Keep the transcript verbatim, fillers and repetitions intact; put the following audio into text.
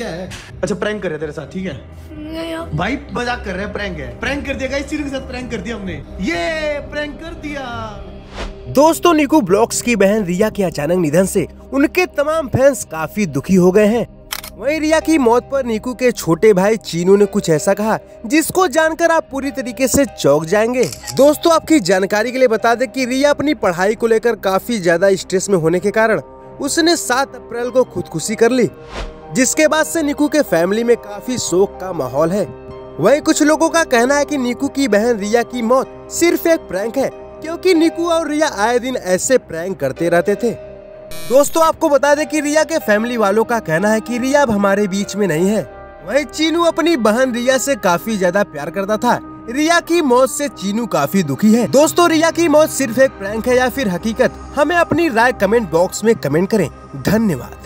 क्या है? अच्छा प्रैंक कर रहे तेरे साथ, ठीक है भाई, मजाक कर रहे हैं, प्रैंक है, प्रैंक कर दिया इस चीज के साथ, प्रैंक कर दिया हमने, ये प्रैंक कर दिया। दोस्तों निकू ब्लॉक्स की बहन रिया के अचानक निधन से उनके तमाम फैंस काफी दुखी हो गए हैं। वहीं रिया की मौत पर निकू के छोटे भाई चीनू ने कुछ ऐसा कहा जिसको जानकर आप पूरी तरीके से चौंक जाएंगे। दोस्तों आपकी जानकारी के लिए बता दें कि रिया अपनी पढ़ाई को लेकर काफी ज्यादा स्ट्रेस में होने के कारण उसने सात अप्रैल को खुदकुशी कर ली, जिसके बाद से निकू के फैमिली में काफी शोक का माहौल है। वहीं कुछ लोगों का कहना है कि निकू की बहन रिया की मौत सिर्फ एक प्रैंक है, क्योंकि निकू और रिया आए दिन ऐसे प्रैंक करते रहते थे। दोस्तों आपको बता दें कि रिया के फैमिली वालों का कहना है कि रिया अब हमारे बीच में नहीं है। वहीं चीनू अपनी बहन रिया से काफी ज्यादा प्यार करता था, रिया की मौत से चीनू काफी दुखी है। दोस्तों रिया की मौत सिर्फ एक प्रैंक है या फिर हकीकत, हमें अपनी राय कमेंट बॉक्स में कमेंट करें। धन्यवाद।